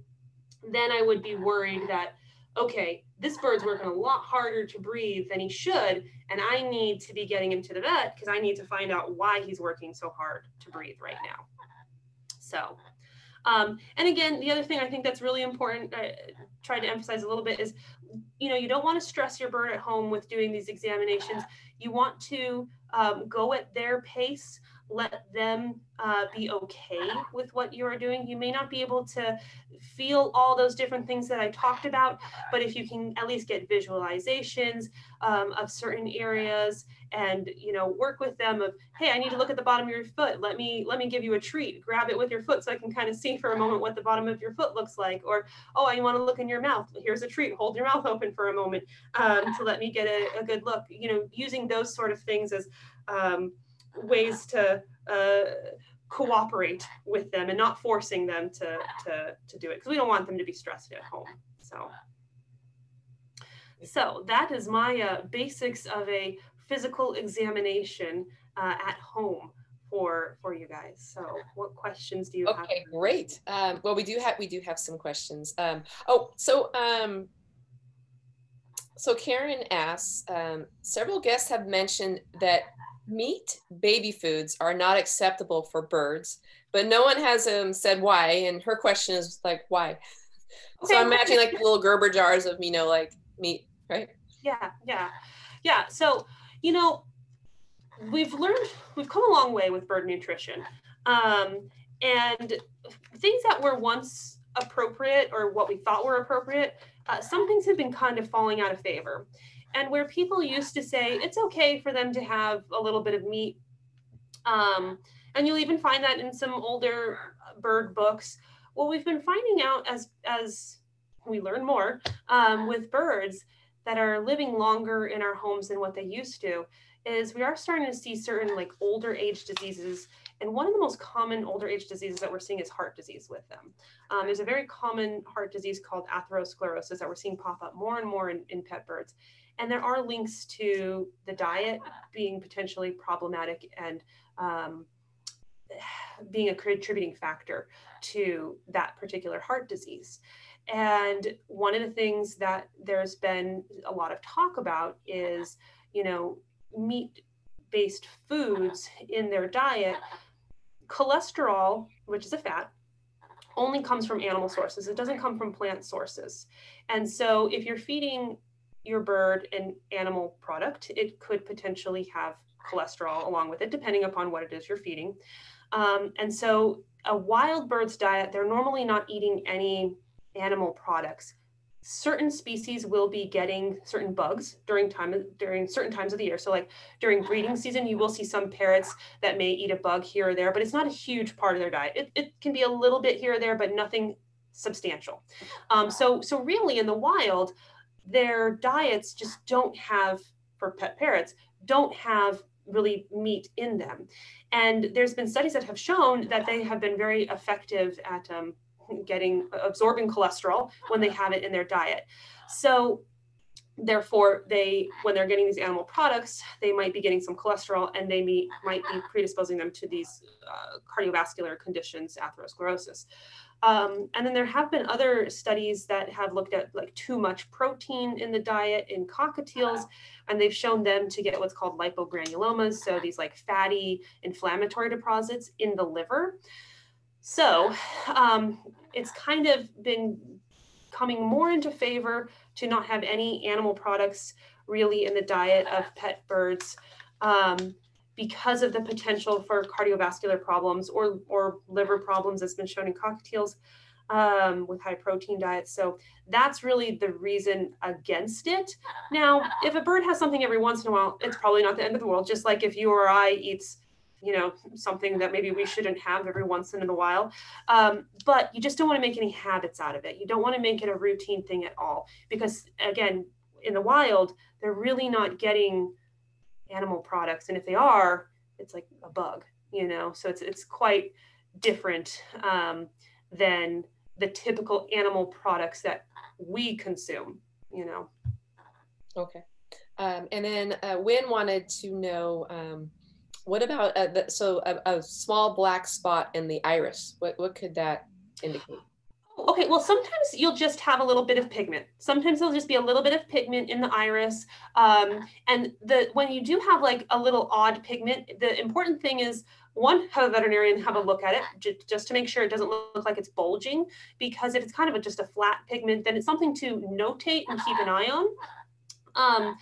then I would be worried that, okay, this bird's working a lot harder to breathe than he should, and I need to be getting him to the vet because I need to find out why he's working so hard to breathe right now. So, and again, the other thing I think that's really important, I tried to emphasize a little bit, is, you know, you don't want to stress your bird at home with doing these examinations. You want to go at their pace. Let them be okay with what you are doing. You may not be able to feel all those different things that I talked about, but if you can at least get visualizations of certain areas and, you know, work with them of, hey, I need to look at the bottom of your foot. Let me give you a treat. Grab it with your foot so I can kind of see for a moment what the bottom of your foot looks like. Or, oh, I want to look in your mouth. Here's a treat. Hold your mouth open for a moment to let me get a good look. You know, using those sort of things as ways to cooperate with them and not forcing them to do it, because we don't want them to be stressed at home. So that is my basics of a physical examination at home for you guys. So what questions do you have? Okay, great. Well, we do have some questions. So Karen asks, several guests have mentioned that meat baby foods are not acceptable for birds, but no one has said why, and her question is like, why? Okay. So I'm imagining like little Gerber jars of, you know, like meat, right? Yeah. So, you know, we've come a long way with bird nutrition, and things that were once appropriate, or what we thought were appropriate, some things have been kind of falling out of favor. And where people used to say it's okay for them to have a little bit of meat, and you'll even find that in some older bird books. Well, we've been finding out as we learn more with birds that are living longer in our homes than what they used to, is we are starting to see certain like older age diseases. And one of the most common older age diseases that we're seeing is heart disease with them. There's a very common heart disease called atherosclerosis that we're seeing pop up more and more in pet birds. And there are links to the diet being potentially problematic and being a contributing factor to that particular heart disease. And one of the things that there's been a lot of talk about is, you know, meat-based foods in their diet. Cholesterol, which is a fat, only comes from animal sources. It doesn't come from plant sources. And so if you're feeding your bird an animal product, it could potentially have cholesterol along with it, depending upon what it is you're feeding. And so a wild bird's diet, they're normally not eating any animal products. Certain species will be getting certain bugs during certain times of the year. So like during breeding season, you will see some parrots that may eat a bug here or there, but it's not a huge part of their diet. It can be a little bit here or there, but nothing substantial. So really in the wild, their diets just don't have, for pet parrots, don't have really meat in them. And there's been studies that have shown that they have been very effective at absorbing cholesterol when they have it in their diet. So therefore, when they're getting these animal products, they might be getting some cholesterol, and they might be predisposing them to these cardiovascular conditions, atherosclerosis. And then there have been other studies that have looked at like too much protein in the diet in cockatiels, and they've shown them to get what's called lipogranulomas. So these like fatty inflammatory deposits in the liver. So it's kind of been coming more into favor to not have any animal products really in the diet of pet birds because of the potential for cardiovascular problems or liver problems that's been shown in cockatiels with high protein diets. So that's really the reason against it. Now, if a bird has something every once in a while, it's probably not the end of the world, just like if you or I eats something that maybe we shouldn't have every once in a while. But you just don't want to make any habits out of it. You don't want to make it a routine thing at all, because again, in the wild, they're really not getting animal products. And if they are, it's like a bug, so it's quite different than the typical animal products that we consume, Okay. And then Wynn wanted to know, what about, a small black spot in the iris? What could that indicate? Okay, well, sometimes you'll just have a little bit of pigment. Sometimes there'll just be a little bit of pigment in the iris. And when you do have like a little odd pigment, the important thing is, one, have a veterinarian have a look at it just to make sure it doesn't look like it's bulging, because if it's kind of just a flat pigment, then it's something to notate and keep an eye on.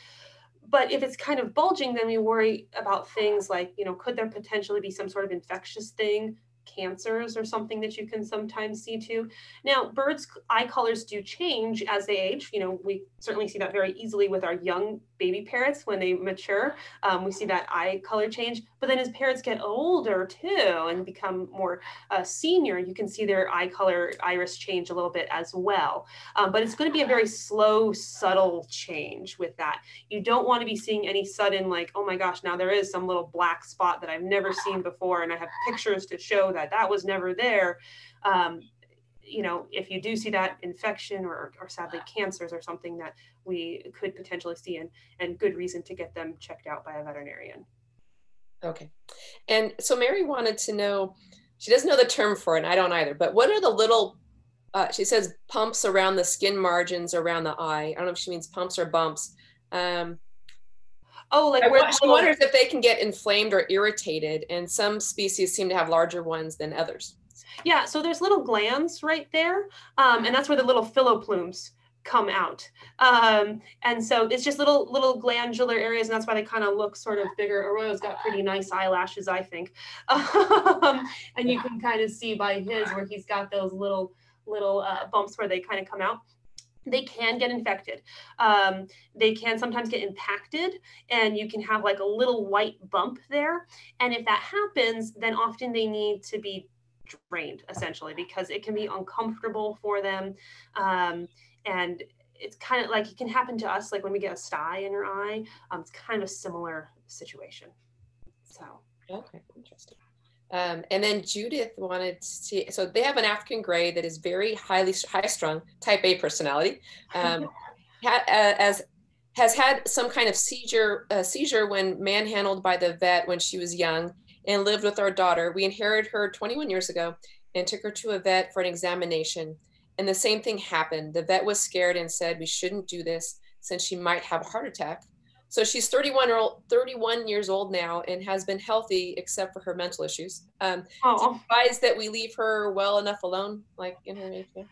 But if it's kind of bulging, then we worry about things like, could there potentially be some sort of infectious thing, cancers or something that you can sometimes see too. Now, birds' eye colors do change as they age. We certainly see that very easily with our young baby parrots when they mature. We see that eye color change. But then as parrots get older too and become more senior, you can see their eye color, iris change a little bit as well. But it's going to be a very slow, subtle change with that. You don't want to be seeing any sudden like, oh my gosh, now there is some little black spot that I've never seen before, and I have pictures to show that was never there. If you do see that, infection or sadly cancers or something that we could potentially see, and good reason to get them checked out by a veterinarian. Okay. And so Mary wanted to know, she doesn't know the term for it, and I don't either, but what are the little, she says pumps around the skin margins around the eye. I don't know if she means pumps or bumps. She wonders if they can get inflamed or irritated, and some species seem to have larger ones than others. Yeah, so there's little glands right there, and that's where the little filoplumes come out. And so it's just little glandular areas, and that's why they kind of look sort of bigger. Arroyo's got pretty nice eyelashes, I think. And you can kind of see by his where he's got those little bumps where they kind of come out. They can get infected. They can sometimes get impacted, and you can have like a little white bump there. And if that happens, then often they need to be drained essentially, because it can be uncomfortable for them. And it's kind of like, it can happen to us, like when we get a sty in our eye, it's kind of a similar situation. So. Okay, interesting. And then Judith wanted to see, so they have an African gray that is very high strung, type A personality, has had some kind of seizure when manhandled by the vet when she was young, and lived with our daughter. We inherited her 21 years ago and took her to a vet for an examination. And the same thing happened. The vet was scared and said, we shouldn't do this since she might have a heart attack. So she's 31 years old now and has been healthy except for her mental issues. Advised that we leave her well enough alone, like in her nature.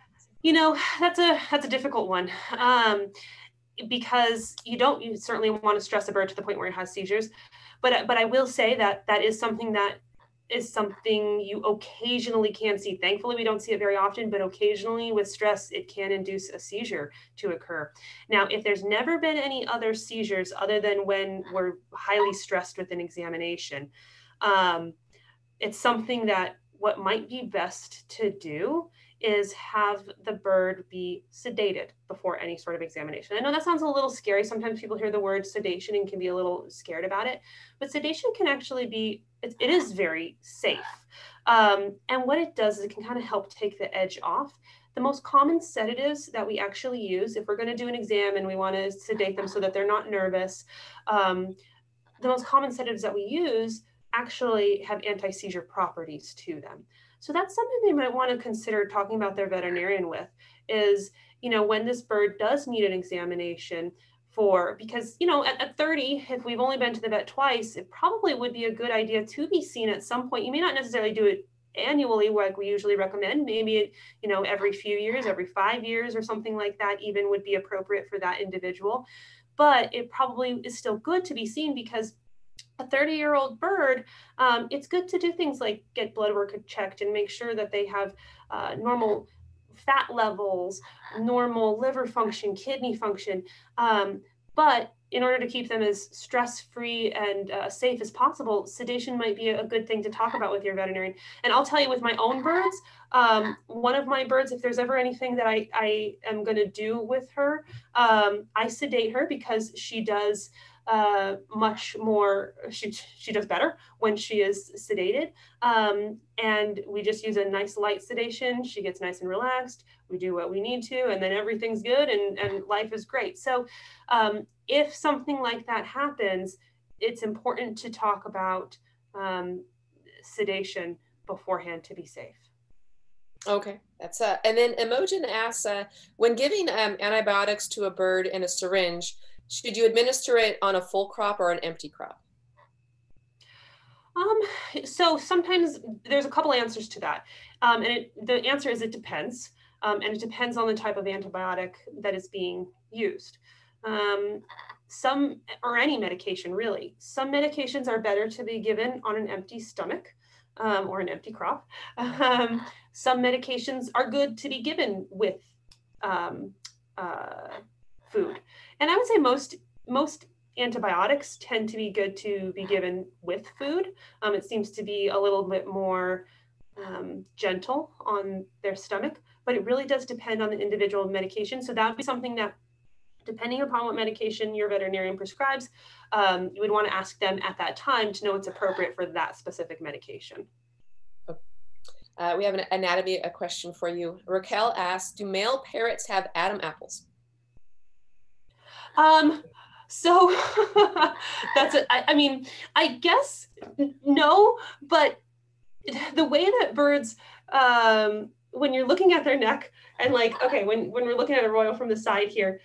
That's a difficult one. because you certainly want to stress a bird to the point where it has seizures. But I will say that that is something you occasionally can see. Thankfully, we don't see it very often, but occasionally with stress, it can induce a seizure to occur. Now, if there's never been any other seizures other than when we're highly stressed with an examination, it's something that what might be best to do is have the bird be sedated before any sort of examination. I know that sounds a little scary. Sometimes people hear the word sedation and can be a little scared about it, but sedation can actually be, it is very safe. And what it does is it can kind of help take the edge off. The most common sedatives that we actually use, if we're gonna do an exam and we wanna sedate them so that they're not nervous, the most common sedatives that we use actually have anti-seizure properties to them. So that's something they might want to consider talking about their veterinarian with is, when this bird does need an examination because, at 30, if we've only been to the vet twice, it probably would be a good idea to be seen at some point. You may not necessarily do it annually, like we usually recommend, maybe, every few years, every 5 years or something like that even would be appropriate for that individual. But it probably is still good to be seen because a 30-year-old bird, it's good to do things like get blood work checked and make sure that they have normal fat levels, normal liver function, kidney function. But in order to keep them as stress-free and safe as possible, sedation might be a good thing to talk about with your veterinarian. And I'll tell you with my own birds, one of my birds, if there's ever anything that I am going to do with her, I sedate her because she does she does better when she is sedated. And we just use a nice light sedation. She gets nice and relaxed. We do what we need to, and then everything's good and life is great. So if something like that happens, it's important to talk about sedation beforehand to be safe. Okay, that's and then Imogen asks, when giving antibiotics to a bird in a syringe, should you administer it on a full crop or an empty crop? So sometimes there's a couple answers to that. The answer is it depends. And it depends on the type of antibiotic that is being used. Any medication really. Some medications are better to be given on an empty stomach or an empty crop. Some medications are good to be given with food. And I would say most antibiotics tend to be good to be given with food. It seems to be a little bit more gentle on their stomach, but it really does depend on the individual medication. So that would be something that, depending upon what medication your veterinarian prescribes, you would want to ask them at that time to know what's appropriate for that specific medication. We have a question for you. Raquel asks, do male parrots have Adam apples? So that's it. I mean, I guess no, but the way that birds, when you're looking at their neck and like, okay, when we're looking at Arroyo from the side here,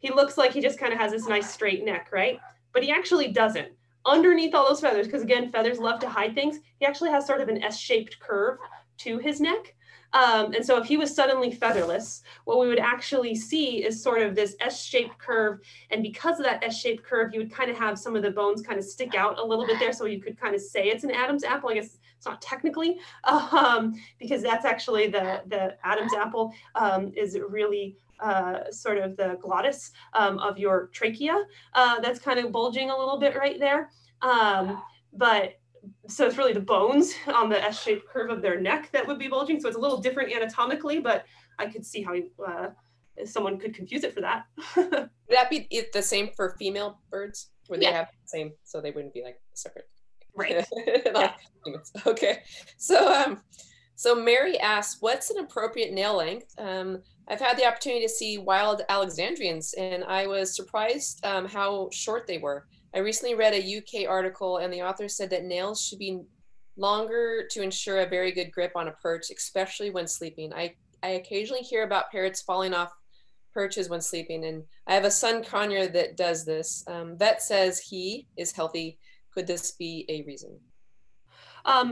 he looks like he just kind of has this nice straight neck, right? But he actually doesn't. Underneath all those feathers, because again, feathers love to hide things, he actually has sort of an S-shaped curve to his neck. And so if he was suddenly featherless, what we would actually see is sort of this S-shaped curve. And because of that S-shaped curve, you would kind of have some of the bones kind of stick out a little bit there. So you could kind of say it's an Adam's apple. I guess it's not technically, because that's actually the Adam's apple is really sort of the glottis of your trachea. That's kind of bulging a little bit right there. So it's really the bones on the S-shaped curve of their neck that would be bulging. So it's a little different anatomically, but I could see how someone could confuse it for that. Would that be the same for female birds? Where yeah. They have the same, so they wouldn't be like separate. Right. Yeah. Okay. So, so Mary asks, what's an appropriate nail length? I've had the opportunity to see wild Alexandrians, and I was surprised how short they were. I recently read a UK article and the author said that nails should be longer to ensure a very good grip on a perch, especially when sleeping. I occasionally hear about parrots falling off perches when sleeping, and I have a son conure that does this. Vet says he is healthy. Could this be a reason?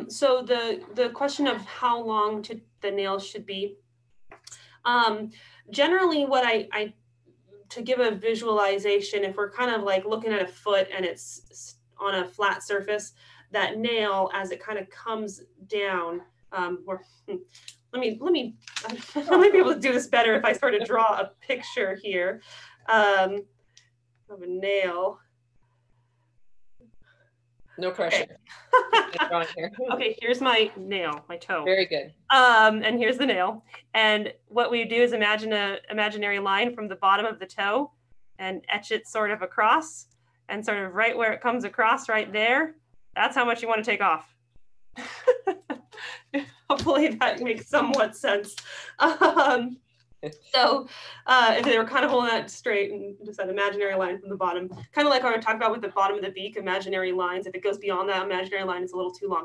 So the question of how long the nails should be, generally what I to give a visualization, if we're kind of like looking at a foot and it's on a flat surface, that nail as it kind of comes down, I might be able to do this better if I sort of draw a picture here of a nail. No pressure. Okay. Okay, here's my nail, my toe. Very good. And here's the nail. And what we do is imagine a imaginary line from the bottom of the toe and etch it sort of across, and sort of right where it comes across right there, that's how much you want to take off. Hopefully that makes somewhat sense. So if they were kind of holding that straight and just that imaginary line from the bottom, kind of like I talked about with the bottom of the beak, imaginary lines, if it goes beyond that imaginary line, it's a little too long.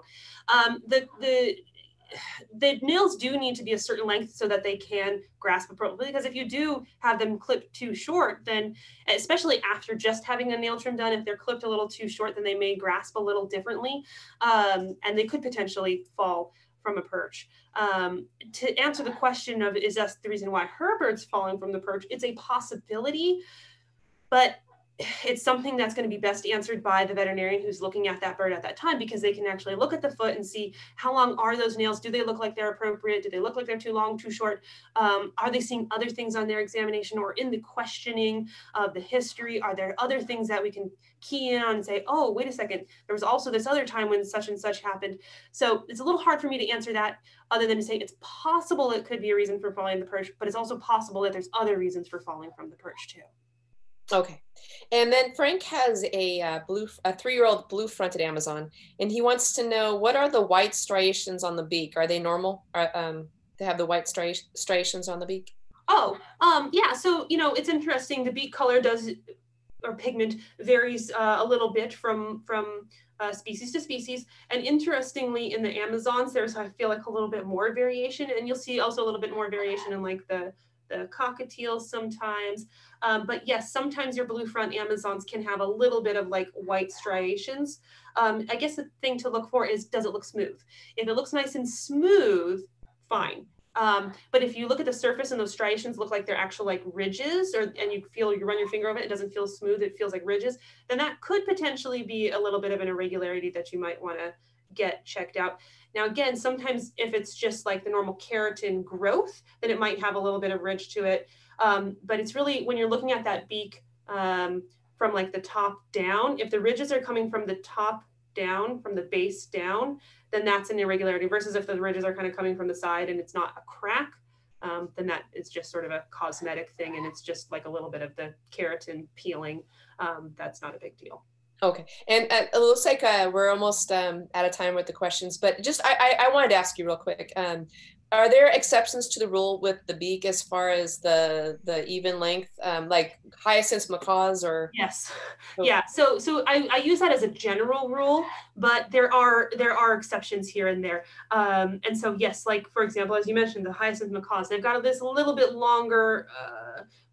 The nails do need to be a certain length so that they can grasp appropriately, because if you do have them clipped too short, then especially after just having a nail trim done, if they're clipped a little too short, then they may grasp a little differently, and they could potentially fall from a perch. To answer the question of, is that the reason why her bird's falling from the perch? It's a possibility, but it's something that's going to be best answered by the veterinarian who's looking at that bird at that time, because they can actually look at the foot and see how long are those nails? Do they look like they're appropriate? Do they look like they're too long, too short? Are they seeing other things on their examination or in the questioning of the history? Are there other things that we can key in on and say, oh, wait a second, there was also this other time when such and such happened. So it's a little hard for me to answer that other than to say it's possible it could be a reason for falling the perch, but it's also possible that there's other reasons for falling from the perch too. Okay. And then Frank has a 3-year-old blue-fronted Amazon, and he wants to know, what are the white striations on the beak? Are they normal? They have the white striations on the beak? Oh, yeah. So, you know, it's interesting. The beak color does, or pigment varies a little bit from species to species. And interestingly, in the Amazons, there's, I feel like, a little bit more variation. And you'll see also a little bit more variation in like the cockatiels sometimes, but yes, sometimes your blue front Amazons can have a little bit of like white striations. I guess the thing to look for is, does it look smooth? If it looks nice and smooth, fine. But if you look at the surface and those striations look like they're actual like ridges, or and you feel, you run your finger over it, it doesn't feel smooth, it feels like ridges, then that could potentially be a little bit of an irregularity that you might want to get checked out. Now, again, sometimes if it's just like the normal keratin growth, then it might have a little bit of ridge to it. But it's really when you're looking at that beak from like the top down, if the ridges are coming from the top down, from the base down, then that's an irregularity, versus if the ridges are kind of coming from the side and it's not a crack, then that is just sort of a cosmetic thing. And it's just like a little bit of the keratin peeling. That's not a big deal. Okay, and it looks like we're almost out of time with the questions, but just I wanted to ask you real quick, are there exceptions to the rule with the beak as far as the even length, like hyacinth macaws or? Yes, yeah, so I use that as a general rule, but there are exceptions here and there. And so yes, like for example, as you mentioned, the hyacinth macaws, they've got this little bit longer,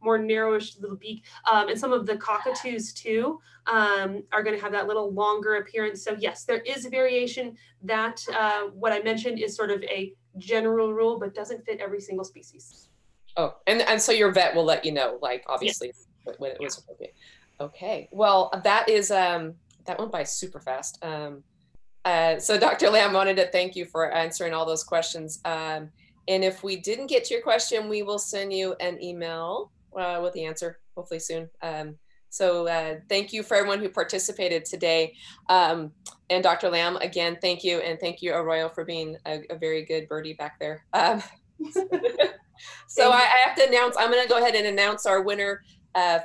more narrowish little beak, and some of the cockatoos too are going to have that little longer appearance. So yes, there is a variation. That what I mentioned is sort of a general rule, but doesn't fit every single species. Oh, and so your vet will let you know, like obviously, yes, when it was appropriate. Okay, well that is that went by super fast. So Dr. Lamb, wanted to thank you for answering all those questions. And if we didn't get to your question, we will send you an email with the answer, hopefully soon. Thank you for everyone who participated today. And Dr. Lamb, again, thank you. And thank you, Arroyo, for being a very good birdie back there. So I have to announce, I'm going to go ahead and announce our winner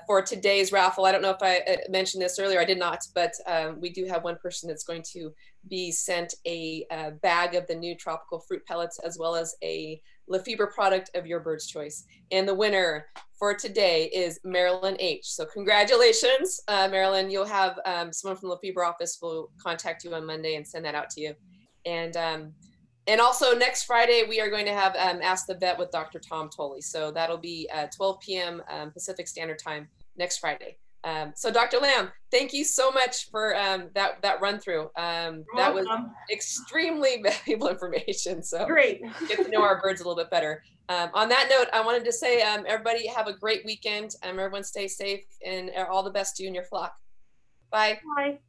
for today's raffle. I don't know if I mentioned this earlier, I did not, but we do have one person that's going to be sent a bag of the new tropical fruit pellets, as well as a Lafeber product of your bird's choice. And the winner for today is Marilyn H. So congratulations, Marilyn. You'll have someone from the Lafeber office will contact you on Monday and send that out to you. And also next Friday, we are going to have Ask the Vet with Dr. Tom Tolley. So that'll be 12 p.m. Pacific Standard Time next Friday. So Dr. Lamb, thank you so much for that run through. That was extremely valuable information. So great. Get to know our birds a little bit better. On that note, I wanted to say everybody have a great weekend. Everyone stay safe and all the best to you and your flock. Bye. Bye.